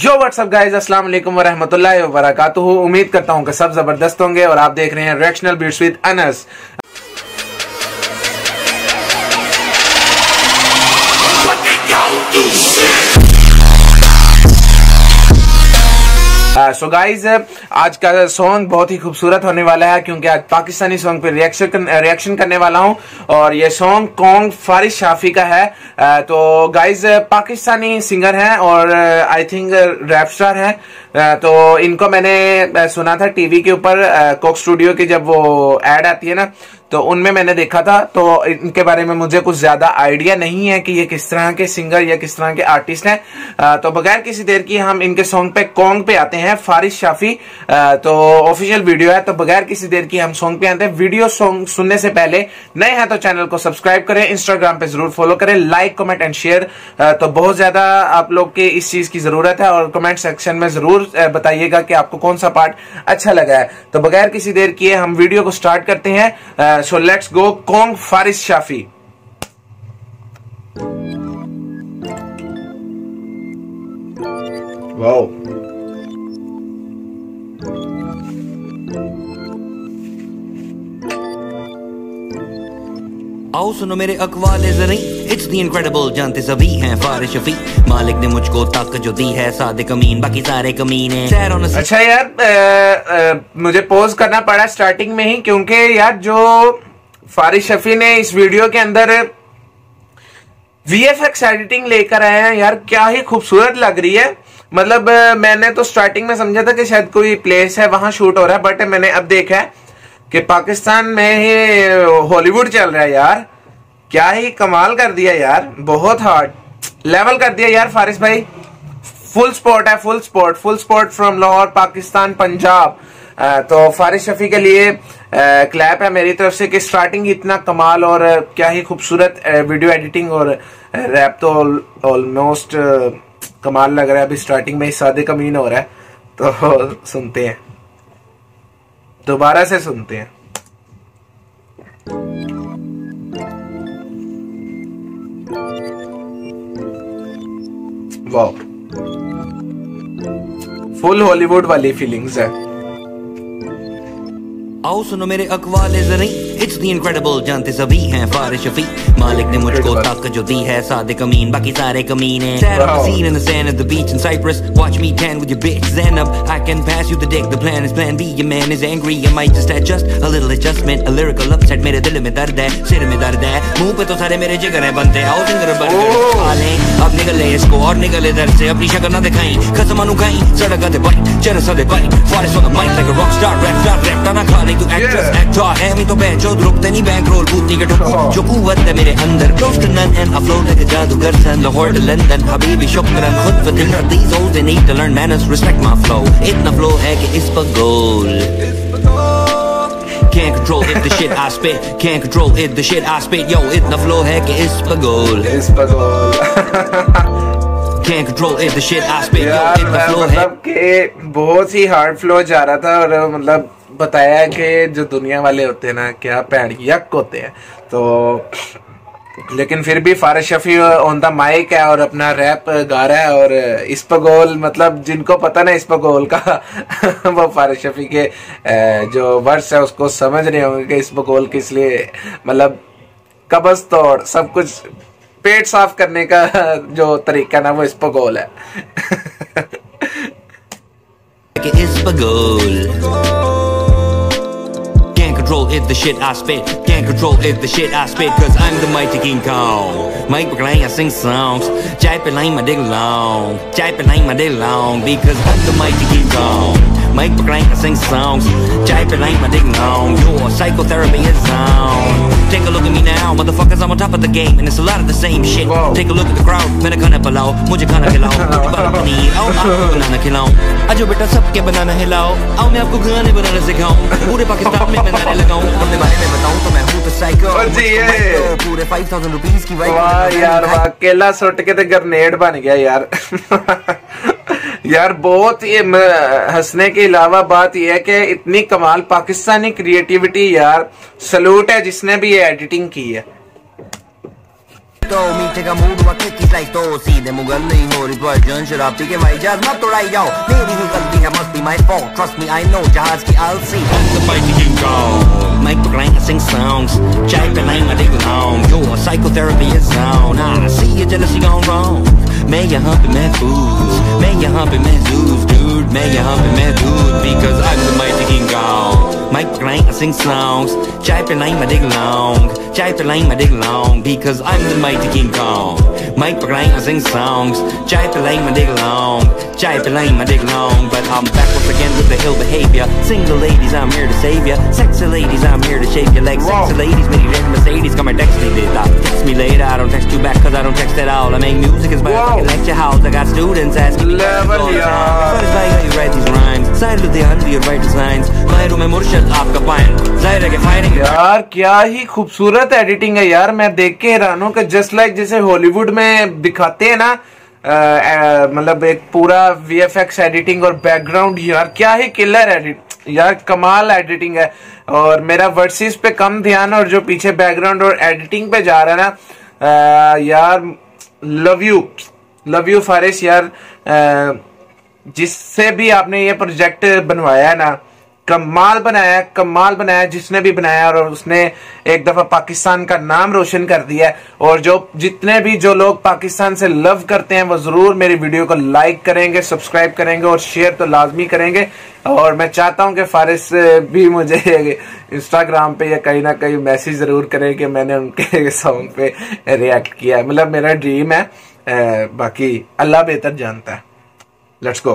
यो what's up guys, अस्सलाम वालेकुम वरहमतुल्लाहि वबरकातुहू। उम्मीद करता हूँ कि सब जबरदस्त होंगे और आप देख रहे हैं reactional beats with Anas. So guys, आज का सॉन्ग बहुत ही खूबसूरत होने वाला है क्योंकि आज पाकिस्तानी सॉन्ग पे रिएक्शन करने वाला हूँ और ये सॉन्ग कॉन्ग फारिस शाफी का है। तो गाइज पाकिस्तानी सिंगर हैं और आई थिंक रैप स्टार हैं। तो इनको मैंने सुना था टीवी के ऊपर, कोक स्टूडियो की जब वो एड आती है ना तो उनमें मैंने देखा था। तो इनके बारे में मुझे कुछ ज्यादा आइडिया नहीं है कि ये किस तरह के सिंगर या किस तरह के आर्टिस्ट हैं। तो बगैर किसी देर की हम इनके सॉन्ग पे कॉन्ग पे आते हैं। फारिस शाफी तो ऑफिशियल वीडियो है, तो बगैर किसी देर की हम सॉन्ग पे आते हैं। वीडियो सॉन्ग सुनने से पहले नए हैं तो चैनल को सब्सक्राइब करें, इंस्टाग्राम पे जरूर फॉलो करें, लाइक कमेंट एंड शेयर। तो बहुत ज्यादा आप लोग के इस चीज की जरूरत है और कमेंट सेक्शन में जरूर बताइएगा कि आपको कौन सा पार्ट अच्छा लगा है। तो बगैर किसी देर किए हम वीडियो को स्टार्ट करते हैं। So let's go, Kong Faris Shafi। Wow, आओ सुनो मेरे अकवाले ज़री, इट्स द इनक्रेडिबल, जानते सभी हैं फारिस शफी, मालिक ने मुझको ताकत जो दी है, सादे कमीन बाकी सारे कमीने। अच्छा यार, मुझे पॉज करना पड़ा स्टार्टिंग में ही क्योंकि यार जो फारिस शफी ने इस वीडियो के अंदर VFX एडिटिंग लेकर आए हैं यार, क्या ही खूबसूरत लग रही है। मतलब मैंने तो स्टार्टिंग में समझा था कि शायद कोई प्लेस है वहां शूट हो रहा है, बट मैंने अब देखा है कि पाकिस्तान में ही हॉलीवुड चल रहा है यार। क्या ही कमाल कर दिया यार, बहुत हार्ड लेवल कर दिया यार फारिस भाई। फुल स्पॉट है, full spot from Lahore, Pakistan, Punjab. तो फारिस शफी के लिए क्लैप है मेरी तरफ से कि स्टार्टिंग इतना कमाल और क्या ही खूबसूरत वीडियो एडिटिंग और रैप तो ऑलमोस्ट कमाल लग रहा है। अभी स्टार्टिंग में ही सादे कमीन हो रहा है, तो सुनते हैं, दोबारा से सुनते हैं। वाह, फुल हॉलीवुड वाली फीलिंग्स है। आओ सुनो मेरे अकवाले ज़री, इट्स द इनक्रेडिबल, जानते सभी हैं फारिस शफी, मालिक ने मुझको ताकत जो दी है, सादे कमीन बाकी सारे कमीने। Seen in the sand at the beach in Cyprus, watch me tan with your bitch Zen up, I can pass you the dick, the plan is plan B, your man is angry, I might just adjust a little adjustment, a lyrical upset, मेरे दिल में दर्द है, सिर में दर्द है, मुंह पे तो सारे मेरे जिगर है बनते। आओ सिंगर बन वाले, अब निकले इसको और निकले इधर से, अपनी शक्ल ना दिखाई, कसम मानू कहीं, सड़क पे बैठ, चेहरा सादे बैठ, Faris on the mic like a rock star, rap star, rap गाना खाने को actress, actor है मैं तो बेच रुकते नहीं, बैंकरोल बूटी के ठोक जो कुवत है मेरे अंदर, रोस्ट नन एंड अफ्लोड है जादूगर सन, लाहौर लंदन हबीबी शुक्रन खुद व दिल these old and need to learn manners, respect my flow, इतना फ्लो है कि इस पर गोल, can't control it, the shit I spit, can't control it, the shit I spit, yo इतना फ्लो है कि इस पर गोल, इस पर गोल, can't control it, the shit I spit, yo इतना फ्लो है कि बहुत ही हार्ड फ्लो जा रहा था। और मतलब बताया कि जो दुनिया वाले होते हैं ना, क्या पैड यक होते हैं। तो लेकिन फिर भी Faris Shafi on the mic है और अपना रैप गा रहा है और इस पर गोल, मतलब जिनको पता ना इस पर गोल का वो फारिस शफी के जो वर्ड्स है उसको समझ रहे होंगे कि इस पर गोल किस लिए, मतलब कब्ज तोड़ सब कुछ पेट साफ करने का जो तरीका ना वो इस पर गोल है। इस पर गोल, control it, the shit I spit, can't control it, the shit I spit, cause I'm the mighty King Kong, mic playing I sing songs, chai pe line my dick long, chai pe line my dick long, because I'm the mighty King Kong, mic playing I sing songs, chai pe line my dick long, your psychotherapy is on, take a look at me now motherfuckers, I'm on top of the game and it's a lot of the same shit. Whoa. Take a look at the crowd, maine khana pilao mujhe khana khilao, mujhe banana bani aao aapko banana khilao, ajo beta sabke banana hilao, aao main aapko gaane banana sikhao, pure pakistan mein banana लगाऊं, अपने बारे में बताऊं तो मैं हूं तो psycho पूरे 5000 रुपीस की बाइक। वाह यार वाह, केला सुट के तो ग्रेनेड बन गया यार। यार बहुत ये हंसने के अलावा बात ये है कि इतनी कमाल पाकिस्तानी क्रिएटिविटी यार, सलूट है जिसने भी ये एडिटिंग की है। दो, मीठे का मूड वक्त की लाइक तो सीधे मुगल नहीं हो रही वर्जन शराब पी के भाई जहाज मत उड़ाई जाओ। मेरी ही गलती है, must be my fault, trust me I know जहाज की आई सी फाइटिंग माइक पकड़ाएंगे सिंग साउंड्स चाय पे लाएंगे देख लाऊं your psychotherapy is down I see you jealousy going wrong. मैं यहां पे महफूज, मैं यहां पे महजूज डूड, मैं यहां पे महदूद because I am the mighty king गाओ। माइक पकड़ाएंगे सिंग साउंड्स चाय पे लाएंगे देख लाऊं, चाय पे लाएंगे देख लाऊं because I am the mighty king गाओ। माइक पकड़ाएंगे सिंग साउंड्स चाय पे लाएंगे देख लाऊं, चाय पे लाएंगे देख लाऊं। But I am back up again with the hill behaviour, single ladies I am here to save you, sexy ladies I'm here to shake your legs. Sexy ladies many red Mercedes come and text me later, text me later. I don't text you back cause I don't text at all. I make music as my fucking lecture house. I got students asking me all the time, what is like how you write these rhymes, side with the hand you write designs, mahroom mein murshid aapka pain zahir ke firing। yaar kya hi khoobsurat editing hai yaar, main dekh ke हैरान हूं कि just like जैसे Hollywood में दिखाते हैं ना मतलब एक पूरा VFX एडिटिंग और बैकग्राउंड। यार क्या ही किलर एडिट यार, कमाल एडिटिंग है। और मेरा वर्सेस पे कम ध्यान और जो पीछे बैकग्राउंड और एडिटिंग पे जा रहा है ना यार, लव यू फारिस यार। जिससे भी आपने ये प्रोजेक्ट बनवाया है ना, कमाल बनाया, कमाल बनाया जिसने भी बनाया। और उसने एक दफा पाकिस्तान का नाम रोशन कर दिया है। और जो जितने भी जो लोग पाकिस्तान से लव करते हैं वो जरूर मेरी वीडियो को लाइक करेंगे, सब्सक्राइब करेंगे और शेयर तो लाजमी करेंगे। और मैं चाहता हूं कि फारिस भी मुझे इंस्टाग्राम पे या कहीं ना कहीं मैसेज जरूर करें कि मैंने उनके सॉन्ग पे रिएक्ट किया है। मतलब मेरा ड्रीम है, बाकी अल्लाह बेहतर जानता है। Let's go.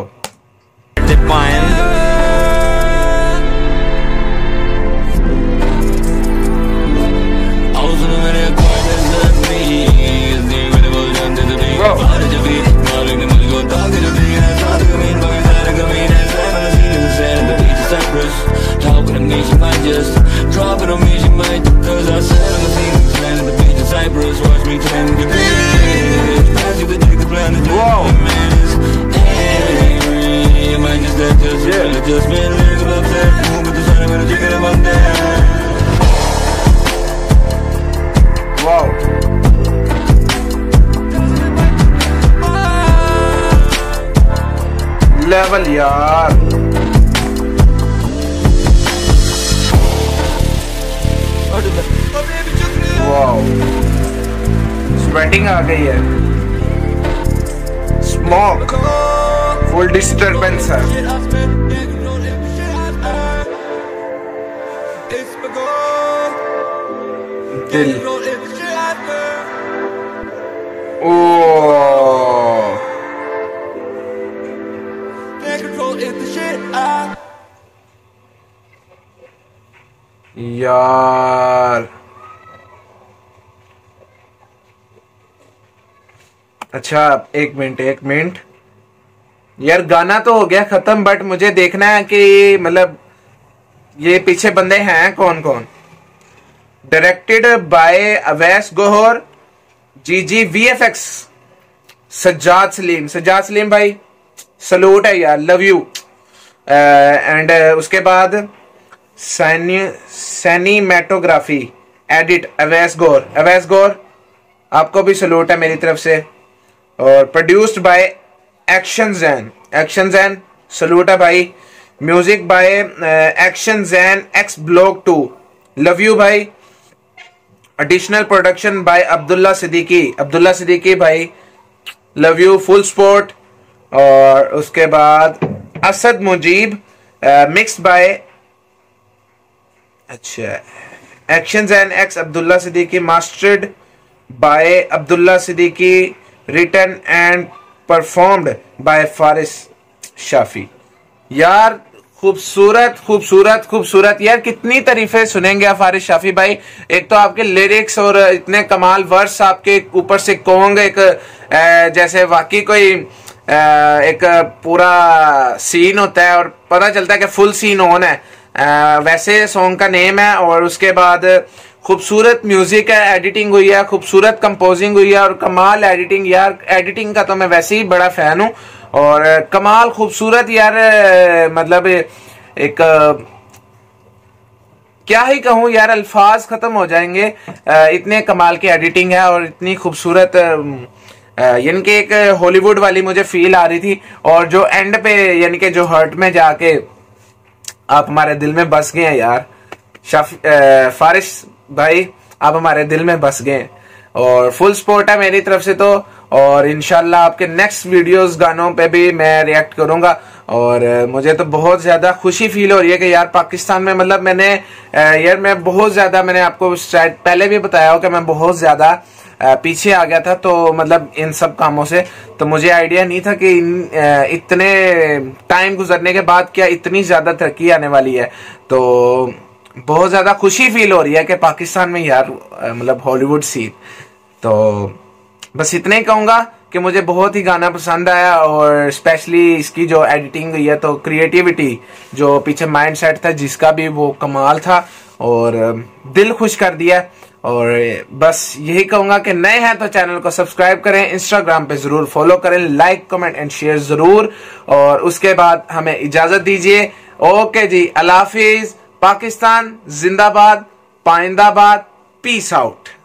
लेवल यार, वाओ, स्वेटिंग आ गई है, स्मॉक, फुल डिस्टर्बेंस है। दिल, ओ यार, अच्छा एक मिनट एक मिनट यार, गाना तो हो गया खत्म बट मुझे देखना है कि मतलब ये पीछे बंदे हैं कौन कौन। Directed by Awais Gohar, VFX Sajjad Saleem. Sajjad Saleem भाई सलूट है यार, लव यू। एंड उसके बाद सैनीमेटोग्राफी एडिट अवैस गोहर। अवैस गोहर आपको भी सलूट है मेरी तरफ से। और produced by action Jain. Action Jain salute है भाई। Music by action Jain X Block 2, love you भाई। Additional production by Abdullah Siddiqui. Abdullah Siddiqui भाई लव यू, फुल स्पोर्ट। और उसके बाद असद मुजीब, मिक्स्ड बाय अच्छा actions and X Abdullah Siddiqui, mastered by Abdullah Siddiqui, written and performed by Faris Shafi. यार खूबसूरत खूबसूरत खूबसूरत यार, कितनी तारीफें सुनेंगे आप फारिस शाफी भाई। एक तो आपके लिरिक्स और इतने कमाल वर्स आपके ऊपर से कोंग, एक जैसे वाकई कोई एक पूरा सीन होता है और पता चलता है कि फुल सीन ऑन है, वैसे सॉन्ग का नेम है। और उसके बाद खूबसूरत म्यूजिक है, एडिटिंग हुई है, खूबसूरत कंपोजिंग हुई है और कमाल एडिटिंग। यार एडिटिंग का तो मैं वैसे ही बड़ा फैन हूँ। और कमाल खूबसूरत यार, मतलब एक क्या ही कहूँ यार, अल्फाज ख़त्म हो जाएंगे। इतने कमाल की एडिटिंग है और इतनी खूबसूरत, यानी कि एक हॉलीवुड वाली मुझे फील आ रही थी। और जो एंड पे यानी कि जो हर्ट में जाके आप हमारे दिल में बस गए हैं यार, फारिश भाई आप हमारे दिल में बस गए। और फुल सपोर्ट है मेरी तरफ से तो, और इंशाल्लाह आपके नेक्स्ट वीडियोस गानों पे भी मैं रिएक्ट करूंगा। और मुझे तो बहुत ज़्यादा खुशी फील हो रही है कि यार पाकिस्तान में, मतलब मैंने यार मैं बहुत ज़्यादा, मैंने आपको शायद पहले भी बताया हो कि मैं बहुत ज़्यादा पीछे आ गया था, तो मतलब इन सब कामों से तो मुझे आइडिया नहीं था कि इतने टाइम गुजरने के बाद क्या इतनी ज़्यादा तरक्की आने वाली है। तो बहुत ज़्यादा खुशी फील हो रही है कि पाकिस्तान में यार मतलब हॉलीवुड सीन। तो बस इतना ही कहूँगा कि मुझे बहुत ही गाना पसंद आया, और स्पेशली इसकी जो एडिटिंग हुई है, तो क्रिएटिविटी जो पीछे माइंड सेट था जिसका भी, वो कमाल था और दिल खुश कर दिया। और बस यही कहूँगा कि नए हैं तो चैनल को सब्सक्राइब करें, इंस्टाग्राम पे ज़रूर फॉलो करें, लाइक कमेंट एंड शेयर ज़रूर। और उसके बाद हमें इजाज़त दीजिए। ओके जी, अल्लाह हाफिज़। पाकिस्तान जिंदाबाद, पाइंदाबाद, पीस आउट।